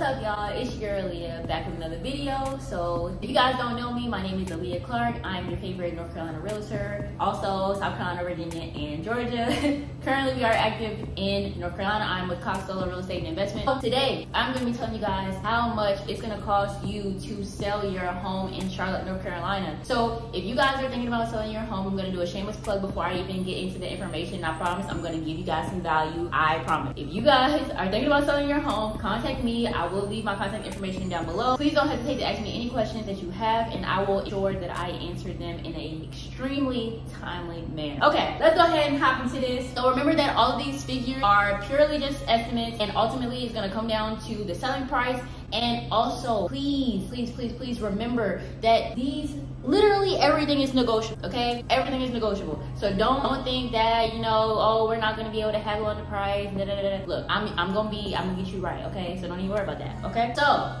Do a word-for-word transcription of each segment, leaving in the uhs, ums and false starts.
What's up, y'all? It's your Aaliyah back with another video. So if you guys don't know me, my name is Aaliyah Clark. I'm your favorite North Carolina realtor, also South Carolina, Virginia, and Georgia. Currently, we are active in North Carolina. I'm with Costello Real Estate and Investment. So today, I'm going to be telling you guys how much it's going to cost you to sell your home in Charlotte, North Carolina. So if you guys are thinking about selling your home, I'm going to do a shameless plug before I even get into the information. I promise I'm going to give you guys some value. I promise. If you guys are thinking about selling your home, contact me. I will leave my contact information down below. Please don't hesitate to ask me any questions that you have, and I will ensure that I answer them in an extremely timely manner. Okay, let's go ahead and hop into this. So remember that all of these figures are purely just estimates, and ultimately it's gonna come down to the selling price. And also, please, please, please, please remember that these, literally everything is negotiable, okay? Everything is negotiable. So don't, don't think that, you know, oh, we're not gonna be able to haggle on the price, da, da, da, da. Look, I'm, I'm gonna be, I'm gonna get you right, okay? So don't even worry about that, okay? So,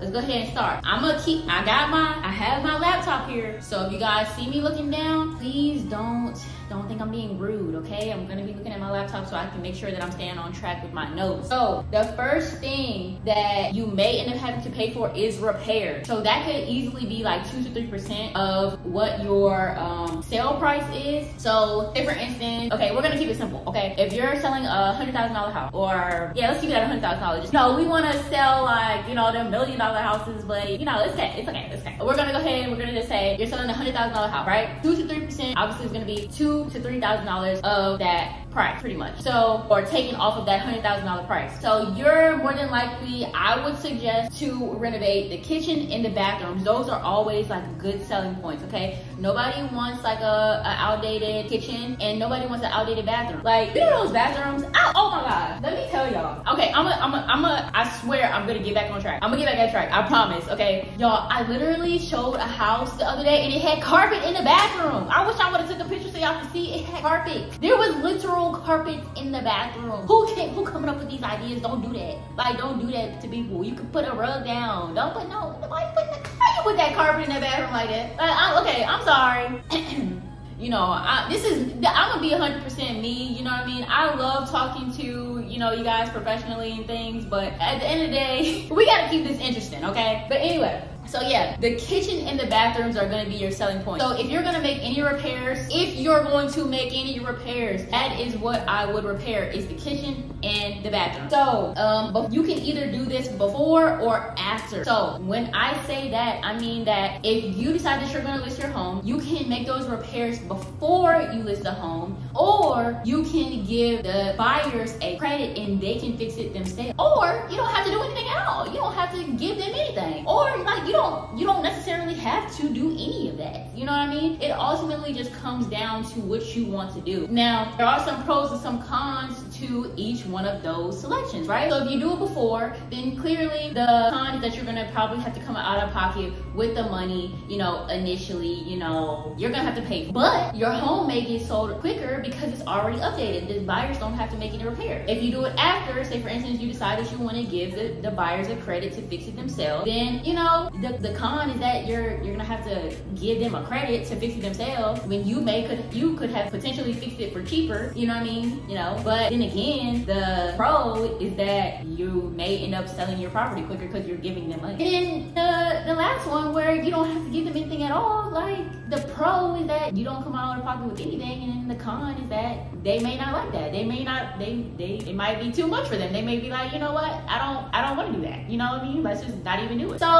let's go ahead and start. I'm gonna keep, I got my, I have my laptop here. So if you guys see me looking down, please don't, don't think I'm being rude, okay? I'm gonna be looking at my laptop so I can make sure that I'm staying on track with my notes. So the first thing that you may end up having to pay for is repair. So that could easily be like two to three percent of what your um, sale price is. So say for instance, okay, we're gonna keep it simple, okay? If you're selling a hundred thousand dollar house, or yeah, let's keep it at a hundred thousand dollars. No, we wanna sell like, you know, the million dollar houses, but you know, it's okay, it's okay, it's okay. We're gonna go ahead and we're gonna just say you're selling a hundred thousand dollar house, right? Two to three percent obviously is gonna be two to three thousand dollars of that price, pretty much. So, or taking off of that hundred thousand dollar price. So you're more than likely, I would suggest to renovate the kitchen and the bathrooms. Those are always like good selling points, okay? Nobody wants like a, a outdated kitchen, and nobody wants an outdated bathroom. Like, you know those bathrooms? I, oh my god! Let me tell y'all. Okay, I'm a, I'm a, I'm a, I swear I'm gonna get back on track. I'm gonna get back on track. I promise, okay? Y'all, I literally showed a house the other day, and it had carpet in the bathroom. I wish I would have took a picture so y'all could see it had carpet. There was literal carpets in the bathroom. Who can't, who coming up with these ideas? Don't do that. Like, don't do that to people. You can put a rug down. Don't put no. Why you putting the, why you put that carpet in the bathroom like that? Like, I, okay, I'm sorry. You know, I, this is, I'm gonna be one hundred percent me, you know what I mean? I love talking to, you know, you guys professionally and things, but at the end of the day, we gotta keep this interesting, okay? But anyway, so yeah, the kitchen and the bathrooms are gonna be your selling point. So if you're gonna make any repairs, if you're going to make any repairs, that is what I would repair, is the kitchen and the bathroom. So um, you can either do this before or after. So when I say that, I mean that if you decide that you're gonna list your home, you can make those repairs before you list the home, or you can give the buyers a credit and they can fix it themselves. Or you don't have to do anything at all. You don't have to give them anything. Or like, you don't You don't, you don't necessarily have to do any of that. You know what I mean? It ultimately just comes down to what you want to do. Now, there are some pros and some cons to each one of those selections, right? So if you do it before, then clearly the con is that you're gonna probably have to come out of pocket with the money, you know, initially, you know, you're gonna have to pay. But your home may get sold quicker because it's already updated. The buyers don't have to make any repair. If you do it after, say for instance, you decide that you wanna give the, the buyers a credit to fix it themselves, then, you know, The, the con is that you're you're gonna have to give them a credit to fix it themselves when you may could you could have potentially fixed it for cheaper, you know what I mean? You know, but then again, the pro is that you may end up selling your property quicker because you're giving them money. And then the, the last one, where you don't have to give them anything at all, like the pro is that you don't come out of pocket with anything, and then the con is that they may not like that. They may not they they it might be too much for them. They may be like, you know what, I don't I don't want to do that. You know what I mean? Let's just not even do it. So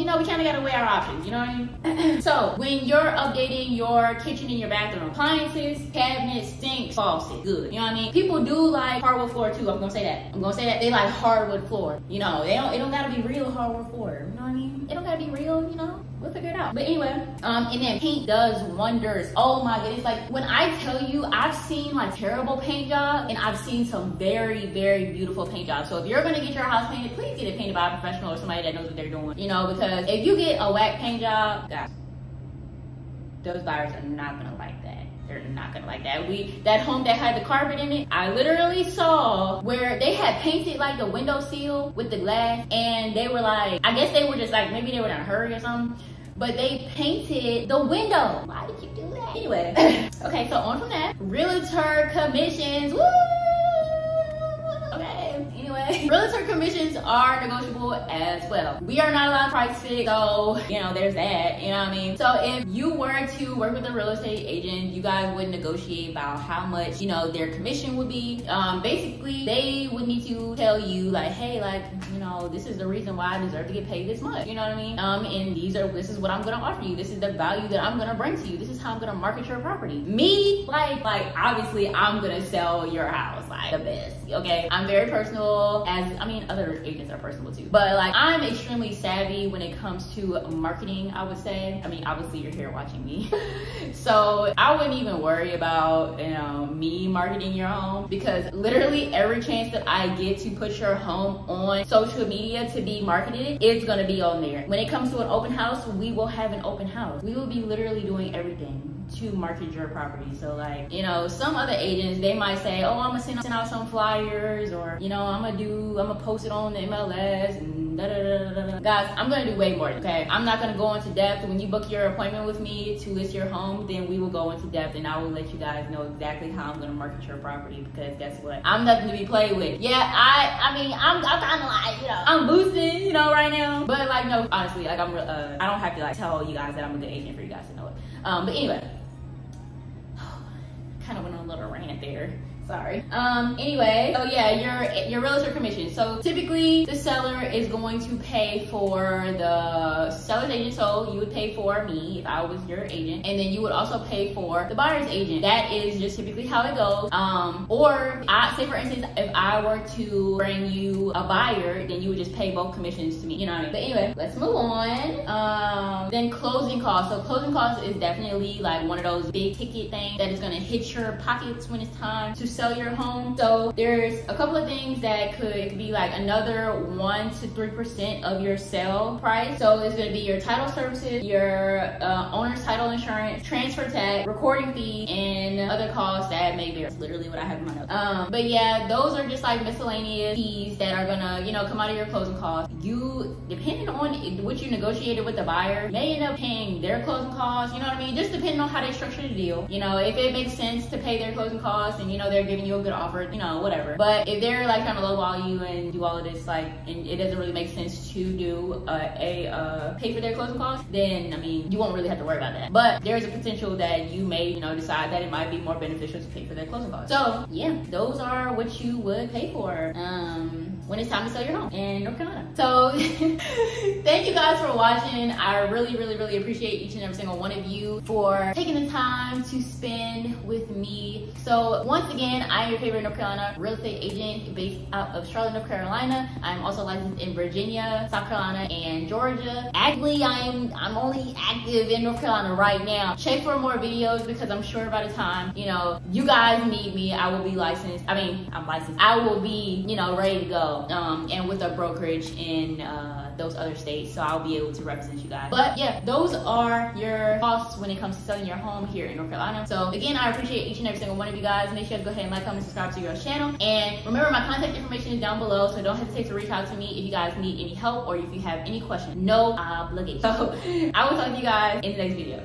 you know, we kind of got to weigh our options, you know what I mean? So, when you're updating your kitchen and your bathroom, appliances, cabinets, sinks, faucets, good, you know what I mean? People do like hardwood floor too, I'm going to say that. I'm going to say that they like hardwood floor, you know, they don't, it don't got to be real hardwood floor, you know what I mean? It don't got to be real, you know? We'll figure it out. But anyway, um, and then paint does wonders. Oh my goodness, like when I tell you, I've seen like terrible paint job, and I've seen some very, very beautiful paint jobs. So if you're gonna get your house painted, please get it painted by a professional or somebody that knows what they're doing. You know, because if you get a whack paint job, guys, those buyers are not gonna like that. They're not gonna like that. We, that home that had the carpet in it, I literally saw where they had painted like the window seal with the glass, and they were like, I guess they were just like, maybe they were in a hurry or something, but they painted the window. Why did you do that? Anyway, okay, so on from that, realtor commissions, woo! Okay, anyway. anyway. Realtor commissions are negotiable as well. We are not allowed to price fix, so you know, there's that, you know what I mean? So if you were to work with a real estate agent, you guys would negotiate about how much, you know, their commission would be. Um, basically, they would need to tell you like, hey, like, you know, this is the reason why I deserve to get paid this much, you know what I mean? Um, and these are, this is what I'm gonna offer you. This is the value that I'm gonna bring to you. This is how I'm gonna market your property. Me, like, like obviously I'm gonna sell your house like the best, okay? I'm very personal, as, I mean, other agents are personal too, but like I'm extremely savvy when it comes to marketing, I would say. I mean, obviously you're here watching me. So I wouldn't even worry about, you know, me marketing your home, because literally every chance that I get to put your home on social media to be marketed, it's gonna be on there. When it comes to an open house, we will have an open house. We will be literally doing everything to market your property. So like, you know, some other agents, they might say, oh, I'm gonna send out some flyers, or you know, I'm gonna do, I'm gonna post it on the M L S and da da da da da. Guys, I'm gonna do way more, okay? I'm not gonna go into depth. When you book your appointment with me to list your home, then we will go into depth and I will let you guys know exactly how I'm gonna market your property, because guess what? I'm nothing to be played with. Yeah, I, I mean, I'm, I'm kinda like, you know, I'm boosting, you know, right now. But like, no, honestly, like I'm, uh, I don't have to like tell you guys that I'm a good agent for you guys to know it. Um, but anyway, kind of went on a little rant there. Sorry. Um, anyway, so yeah, your, your realtor commission. So typically the seller is going to pay for the seller's agent. So you would pay for me if I was your agent. And then you would also pay for the buyer's agent. That is just typically how it goes. Um, or I say, for instance, if I were to bring you a buyer, then you would just pay both commissions to me. You know what I mean? But anyway, let's move on. Um, then closing costs. So closing costs is definitely like one of those big ticket things that is going to hit your pockets when it's time to sell sell your home. So there's a couple of things that could, it could be like another one to three percent of your sale price. So it's going to be your title services, your uh, owner's title insurance, transfer tax, recording fee, and other costs that may vary. That's literally what I have in my notes. Um, but yeah, those are just like miscellaneous fees that are gonna, you know, come out of your closing costs. You, depending on what you negotiated with the buyer, may end up paying their closing costs. You know what I mean? Just depending on how they structure the deal. You know, if it makes sense to pay their closing costs, and you know they're giving you a good offer, you know, whatever. But if they're like trying to lowball you and do all of this, like, and it doesn't really make sense to do uh, a uh, pay for their closing costs, then I mean, you won't really have to worry about that. But there's a potential that you may, you know, decide that it might be more beneficial to pay for their closing costs. So yeah, those are what you would pay for um, when it's time to sell your home in North Carolina. So thank you guys for watching. I really, really, really appreciate each and every single one of you for taking the time to spend with me. So once again, I am your favorite North Carolina real estate agent based out of Charlotte, North Carolina. I'm also licensed in Virginia, South Carolina, and Georgia. Actually, I'm I'm only active in North Carolina right now. Check for more videos, because I'm sure by the time, you know, you guys need me, I will be licensed. I mean, I'm licensed. I will be, you know, ready to go um, and with a brokerage in uh, those other states, so I'll be able to represent you guys. But yeah, those are your costs when it comes to selling your home here in North Carolina. So again, I appreciate each and every single one of you guys. Make sure to go ahead and like, comment, subscribe to your channel. And remember, my contact information is down below, so don't hesitate to reach out to me if you guys need any help or if you have any questions. No obligation. So I will talk to you guys in the next video.